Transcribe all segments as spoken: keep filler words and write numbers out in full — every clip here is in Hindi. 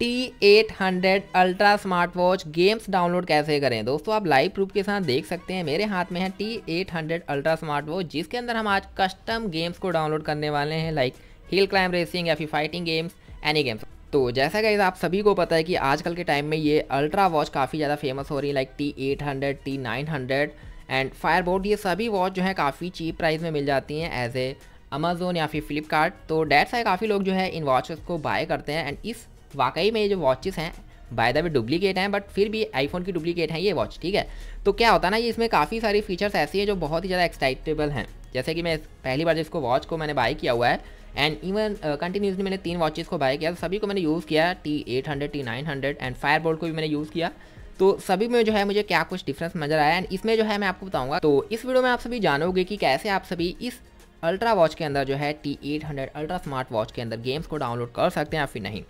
T eight hundred ultra smart watch games download कैसे करें। दोस्तों आप लाइव प्रूफ के साथ देख सकते हैं, मेरे हाथ में है T eight hundred ultra smart watch, जिसके अंदर हम आज कस्टम गेम्स को डाउनलोड करने वाले हैं, लाइक हिल क्लाइंब रेसिंग या फिर फाइटिंग गेम्स, एनी गेम्स। तो जैसा गाइस आप सभी को पता है कि आजकल के टाइम में ये अल्ट्रा वॉच काफ़ी ज़्यादा फेमस हो रही है, like T eight hundred, T nine hundred and Fireboltt. ये सभी वॉच जो है काफ़ी चीप प्राइस में मिल जाती हैं एज ए अमेजोन या फिर फ्लिपकार्ट। तो डैट्स वाई काफ़ी लोग जो है इन वॉचेस को बाय करते हैं। एंड इस वाकई में ये जो वॉचेस हैं बाय द वे डुप्लीकेट हैं, बट फिर भी आईफोन की डुप्लीकेट हैं ये वॉच, ठीक है। तो क्या होता है ना, ये इसमें काफ़ी सारी फीचर्स ऐसी हैं जो बहुत ही ज़्यादा एक्साइटेबल हैं। जैसे कि मैं पहली बार जिसको वॉच को मैंने बाय किया हुआ है एंड इवन कंटिन्यूसली मैंने तीन वॉचेस को बाय किया, सभी को मैंने यूज़ किया, T eight hundred, T nine hundred and Fireboltt को भी मैंने यूज़ किया। तो सभी में जो है मुझे क्या कुछ डिफरेंस नजर आया एंड इसमें जो है मैं आपको बताऊँगा। तो इस वीडियो में आप सभी जानोगे कि कैसे आप सभी इस अल्ट्रा वॉच के अंदर जो है T eight hundred ultra smart watch के अंदर गेम्स को डाउनलोड कर सकते हैं या फिर नहीं।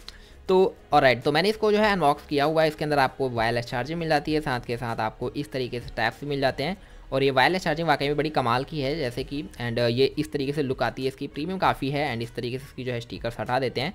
तो ऑलराइट, तो मैंने इसको जो है अनबॉक्स किया हुआ है। इसके अंदर आपको वायरलेस चार्जिंग मिल जाती है, साथ के साथ आपको इस तरीके से टैप्स मिल जाते हैं और ये वायरलेस चार्जिंग वाकई में बड़ी कमाल की है, जैसे कि एंड ये इस तरीके से लुक आती है, इसकी प्रीमियम काफ़ी है एंड इस तरीके से इसकी जो है स्टिकर्स हटा देते हैं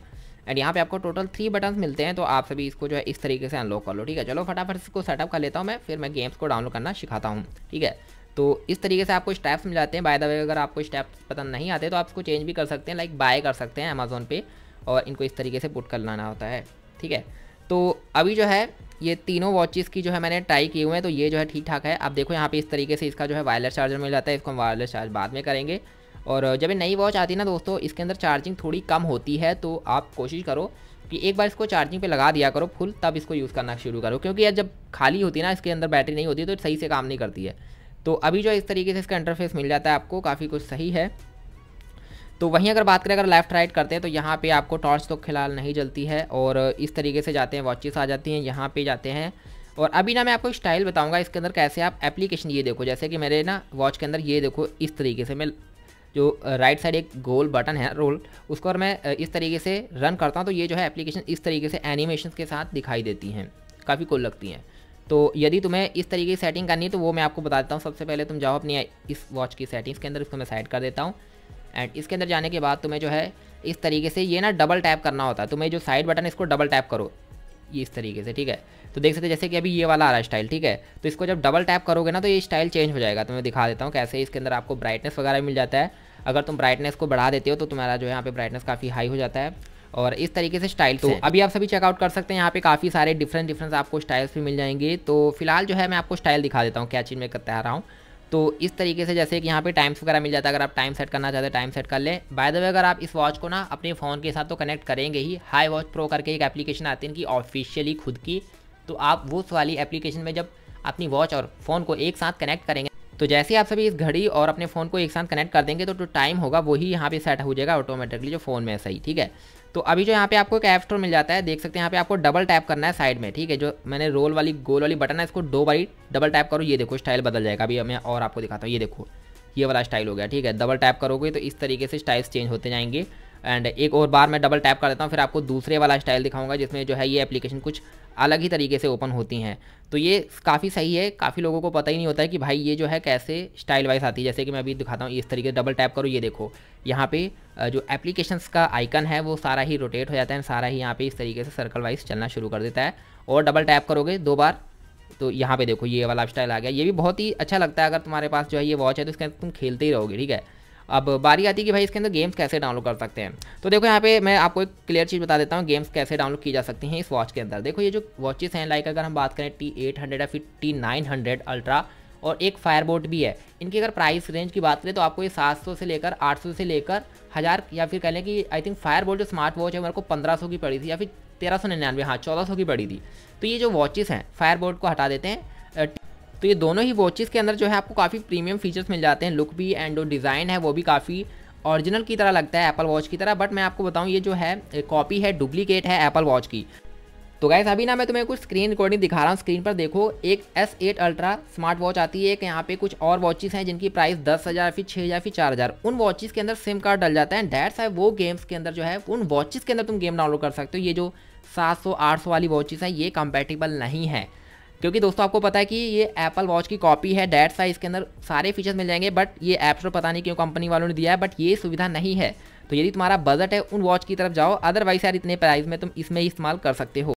एंड यहाँ पे आपको टोटल थ्री बटन्स मिलते हैं। तो आप सभी इसको जो है इस तरीके से अनलॉक कर लो, ठीक है। चलो फटाफट इसको सेटअप कर लेता हूँ मैं, फिर मैं गेम्स को डाउनलोड करना सिखाता हूँ, ठीक है। तो इस तरीके से आपको स्टेप्स मिल जाते हैं। बाय द वे अगर आपको स्टेप्स पसंद नहीं आते तो आप इसको चेंज भी कर सकते हैं, लाइक बाय कर सकते हैं अमेजोन पे और इनको इस तरीके से पुट कर लाना होता है, ठीक है। तो अभी जो है ये तीनों वॉचेस की जो है मैंने ट्राई किए हुए हैं, तो ये जो है ठीक ठाक है। आप देखो यहाँ पे इस तरीके से इसका जो है वायरलेस चार्जर मिल जाता है, इसको हम वायरलेस चार्ज बाद में करेंगे। और जब ये नई वॉच आती है ना दोस्तों, इसके अंदर चार्जिंग थोड़ी कम होती है, तो आप कोशिश करो कि एक बार इसको चार्जिंग पे लगा दिया करो फुल, तब इसको यूज़ करना शुरू करो, क्योंकि जब खाली होती है ना इसके अंदर बैटरी नहीं होती तो सही से काम नहीं करती है। तो अभी जो इस तरीके से इसका इंटरफेस मिल जाता है आपको, काफ़ी कुछ सही है। तो वहीं अगर बात करें, अगर लेफ्ट राइट करते हैं तो यहाँ पे आपको टॉर्च तो फिलहाल नहीं जलती है और इस तरीके से जाते हैं वॉचेस आ जाती हैं, यहाँ पे जाते हैं। और अभी ना मैं आपको स्टाइल बताऊंगा इसके अंदर कैसे आप एप्लीकेशन, ये देखो जैसे कि मेरे ना वॉच के अंदर ये देखो इस तरीके से मैं जो राइट साइड एक गोल बटन है रोल, उसको अगर मैं इस तरीके से रन करता हूँ तो ये जो है एप्लीकेशन इस तरीके से एनिमेशन के साथ दिखाई देती हैं, काफ़ी कूल लगती हैं। तो यदि तुम्हें इस तरीके की सेटिंग करनी है तो वो मैं आपको बता देता हूँ। सबसे पहले तुम जाओ अपनी इस वॉच की सेटिंग्स के अंदर, इसको मैं साइड कर देता हूँ एंड इसके अंदर जाने के बाद तुम्हें जो है इस तरीके से ये ना डबल टैप करना होता है, तुम्हें जो साइड बटन है इसको डबल टैप करो ये इस तरीके से, ठीक है। तो देख सकते जैसे कि अभी ये वाला आ रहा है स्टाइल, ठीक है। तो इसको जब डबल टैप करोगे ना तो ये स्टाइल चेंज हो जाएगा, तो मैं दिखा देता हूँ कैसे। इसके अंदर आपको ब्राइटनेस वगैरह मिल जाता है, अगर तुम ब्राइटनेस को बढ़ा देते हो तो तुम्हारा जो है यहाँ पे ब्राइटनेस काफ़ी हाई हो जाता है और इस तरीके से स्टाइल। तो अभी आप सभी चेकआउट कर सकते हैं, यहाँ पे काफ़ी सारे डिफरेंट डिफरेंट आपको स्टाइल्स भी मिल जाएंगे। तो फिलहाल जो है मैं आपको स्टाइल दिखा देता हूँ क्या चीज़ मैं करता आ रहा हूँ। तो इस तरीके से जैसे कि यहाँ पे टाइम्स वगैरह मिल जाता है, अगर आप टाइम सेट करना चाहते हैं टाइम सेट कर लें। बाय द वे अगर आप इस वॉच को ना अपने फ़ोन के साथ तो कनेक्ट करेंगे ही, HiWatch Pro करके एक एप्लीकेशन आती है इनकी ऑफिशियली खुद की, तो आप वो वाली एप्लीकेशन में जब अपनी वॉच और फ़ोन को एक साथ कनेक्ट करेंगे, तो जैसे ही आप सभी इस घड़ी और अपने फ़ोन को एक साथ कनेक्ट कर देंगे तो जो टाइम होगा वही यहाँ पे सेट हो जाएगा ऑटोमेटिकली जो फ़ोन में, सही, ठीक है। तो अभी जो यहाँ पे आपको एक ऐप स्टोर मिल जाता है, देख सकते हैं यहाँ पे आपको डबल टैप करना है साइड में, ठीक है। जो मैंने रोल वाली गोल वाली बटन है इसको दो बारी डबल टैप करो, ये देखो स्टाइल बदल जाएगा। अभी मैं और आपको दिखाता हूँ, ये देखो ये वाला स्टाइल हो गया, ठीक है। डबल टैप करोगे तो इस तरीके से स्टाइल्स चेंज होते जाएंगे। एंड एक और बार मैं डबल टैप कर देता हूँ, फिर आपको दूसरे वाला स्टाइल दिखाऊंगा जिसमें जो है ये एप्लीकेशन कुछ अलग ही तरीके से ओपन होती हैं। तो ये काफ़ी सही है, काफ़ी लोगों को पता ही नहीं होता है कि भाई ये जो है कैसे स्टाइल वाइज आती है। जैसे कि मैं अभी दिखाता हूँ, इस तरीके से डबल टैप करो, ये देखो यहाँ पे जो एप्लीकेशंस का आइकन है वो सारा ही रोटेट हो जाता है, सारा ही यहाँ पर इस तरीके से सर्कल वाइज चलना शुरू कर देता है। और डबल टैप करोगे दो बार तो यहाँ पर देखो ये वाला स्टाइल आ गया, ये भी बहुत ही अच्छा लगता है। अगर तुम्हारे पास जो है ये वॉच है तो इसके अंदर तुम खेलते ही रहोगे, ठीक है। अब बारी आती है कि भाई इसके अंदर गेम्स कैसे डाउनलोड कर सकते हैं। तो देखो यहाँ पे मैं आपको एक क्लियर चीज़ बता देता हूँ, गेम्स कैसे डाउनलोड की जा सकती हैं इस वॉच के अंदर। देखो ये जो वॉचेस हैं, लाइक अगर हम बात करें टी एट हंड्रेड या फिर टी नाइन हंड्रेड अल्ट्रा और एक फायरबोल्ट भी है, इनकी अगर प्राइस रेंज की बात करें तो आपको ये सात सौ से लेकर आठ सौ से लेकर हज़ार, या फिर कह लें कि आई थिंक फायरबोल्ट जो स्मार्ट वॉच है मेरे को पंद्रह सौ की पड़ी थी या फिर तेरह सौ निन्यानवे हाँ चौदह सौ की पड़ी थी। तो ये जो वॉचेस हैं, फायरबोल्ट को हटा देते हैं, तो ये दोनों ही वॉचेस के अंदर जो है आपको काफ़ी प्रीमियम फीचर्स मिल जाते हैं। लुक भी एंड जो डिज़ाइन है वो भी काफ़ी ओरिजिनल की तरह लगता है, एप्पल वॉच की तरह। बट मैं आपको बताऊं ये जो है कॉपी है, डुप्लीकेट है एप्पल वॉच की। तो गाइस अभी ना मैं तुम्हें कुछ स्क्रीन रिकॉर्डिंग दिखा रहा हूँ, स्क्रीन पर देखो एक S eight ultra smart watch आती है, एक यहाँ पे कुछ और वॉचेस हैं जिनकी प्राइस दस हज़ार फिर छः हज़ार फिर चार हज़ार उन वॉचेस के अंदर सिम कार्ड डल जाता है। डैट्स है वो गेम्स के अंदर जो है उन वॉचेस के अंदर तुम गेम डाउनलोड कर सकते हो। ये जो सात सौ आठ सौ वाली वॉचेस हैं ये कंपेटेबल नहीं है, क्योंकि दोस्तों आपको पता है कि ये एप्पल वॉच की कॉपी है। डैट्स वाई इसके अंदर सारे फीचर्स मिल जाएंगे, बट ये ऐप स्टोर पता नहीं क्यों कंपनी वालों ने दिया है, बट ये सुविधा नहीं है। तो यदि तुम्हारा बजट है उन वॉच की तरफ जाओ, अदरवाइज यार इतने प्राइस में तुम इसमें इस्तेमाल कर सकते हो।